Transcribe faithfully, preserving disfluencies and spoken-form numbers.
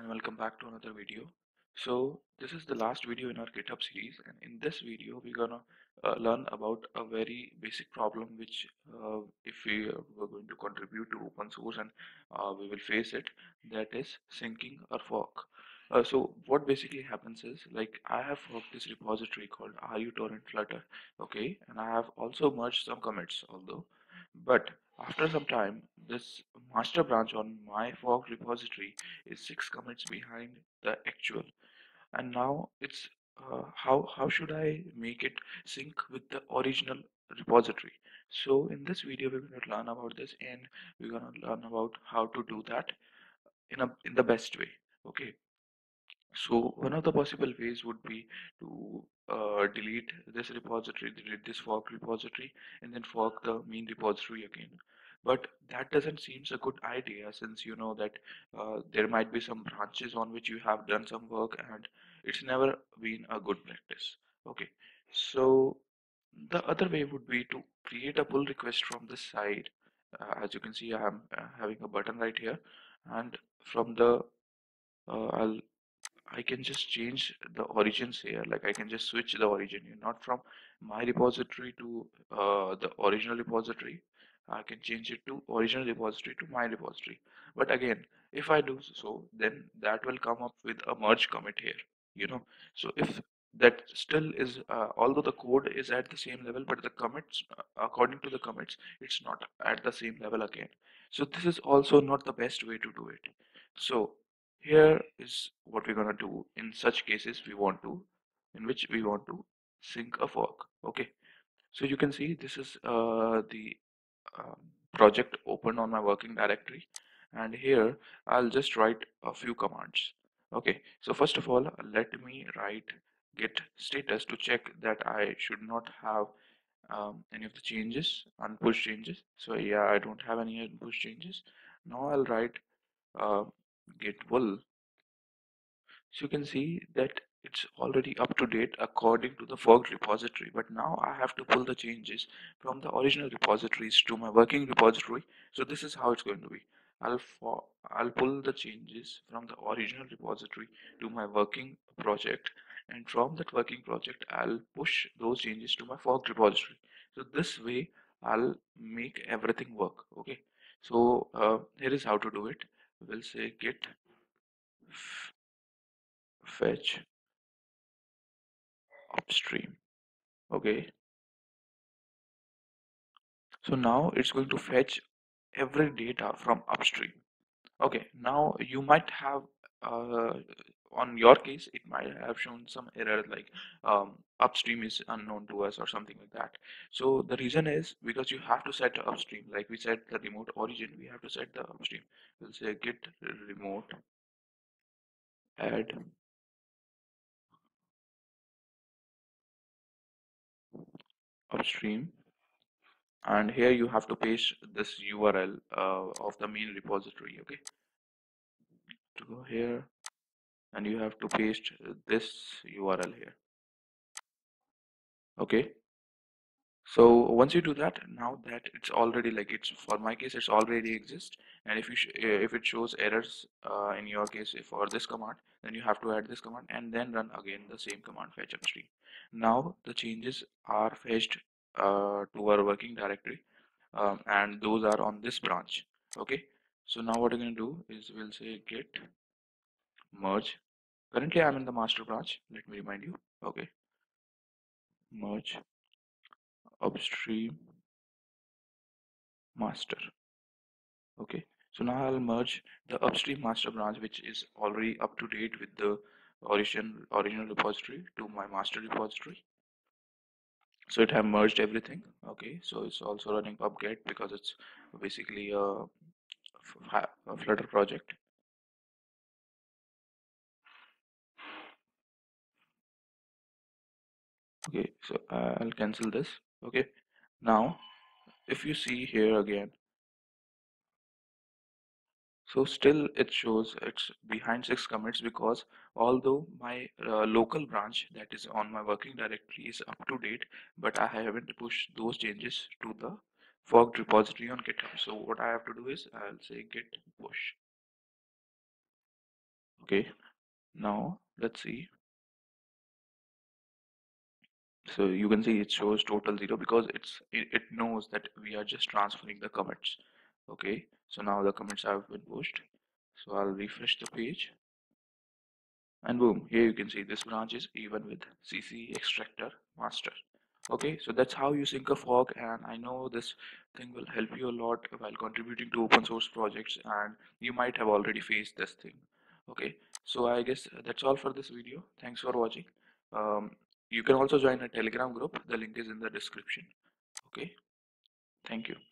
and welcome back to another video. So this is the last video in our GitHub series, and in this video we're gonna uh, learn about a very basic problem which uh, if we uh, were going to contribute to open source and uh, we will face it, that is syncing a fork. Uh, so what basically happens is, like, I have forked this repository called Rutorrent Flutter, okay, and I have also merged some commits, although but after some time this master branch on my fork repository is six commits behind the actual. And now it's uh, how how should I make it sync with the original repository? So in this video we're going to learn about this, and we're going to learn about how to do that in a in the best way. Okay, so one of the possible ways would be to uh, delete this repository, delete this fork repository, and then fork the main repository again. But that doesn't seem a good idea, since you know that uh, there might be some branches on which you have done some work and it's never been a good practice. Okay, so the other way would be to create a pull request from the side. Uh, as you can see, I am uh, having a button right here, and from the uh, I'll I can just change the origins here. Like, I can just switch the origin here, not from my repository to uh, the original repository. I can change it to original repository to my repository. But again, if I do so, then that will come up with a merge commit here, you know. So if that still is, uh, although the code is at the same level, but the commits, according to the commits, it's not at the same level again. So this is also not the best way to do it. So here is what we're gonna do in such cases we want to in which we want to sync a fork. Okay, so you can see this is uh, the um, project open on my working directory, and here I'll just write a few commands. Okay, so first of all, let me write git status to check that I should not have um, any of the changes, unpushed changes. So yeah, I don't have any unpushed changes. Now I'll write uh, git pull. So you can see that it's already up to date according to the fork repository, but now I have to pull the changes from the original repositories to my working repository. So this is how it's going to be. I'll for I'll pull the changes from the original repository to my working project, and from that working project I'll push those changes to my fork repository. So this way I'll make everything work. Okay, so uh, here is how to do it. We'll say git fetch upstream. Okay, so now it's going to fetch every data from upstream. Okay, now you might have uh, on your case it might have shown some error, like um, upstream is unknown to us or something like that. So the reason is because you have to set upstream. Like we set the remote origin, we have to set the upstream. We'll say git remote add upstream, and here you have to paste this U R L uh, of the main repository. Okay, to go here, and you have to paste this U R L here. Okay, so once you do that, now that it's already, like, it's for my case it's already exists, and if you sh if it shows errors uh, in your case for this command, then you have to add this command and then run again the same command, fetch upstream. Now the changes are fetched uh, to our working directory, um, and those are on this branch. Okay, so now what we're going to do is we'll say git merge. Currently I'm in the master branch, let me remind you. Okay, merge upstream master. Okay, so now I'll merge the upstream master branch, which is already up to date with the origin original repository, to my master repository. So it have merged everything. Okay, so it's also running pubget because it's basically a, a Flutter project. Okay, so uh, I'll cancel this. Okay, now if you see here again, so still it shows it's behind six commits, because although my uh, local branch that is on my working directory is up to date, but I haven't pushed those changes to the forked repository on GitHub. So what I have to do is I'll say git push. Okay, now let's see. So you can see it shows total zero because it's it, it knows that we are just transferring the commits. Okay, so now the commits have been pushed. So I'll refresh the page, and boom, here you can see this branch is even with C C Extractor master. Okay, so that's how you sync a fork, and I know this thing will help you a lot while contributing to open source projects, and you might have already faced this thing. Okay, so I guess that's all for this video. Thanks for watching. Um, you can also join a Telegram group. The link is in the description. Okay, thank you.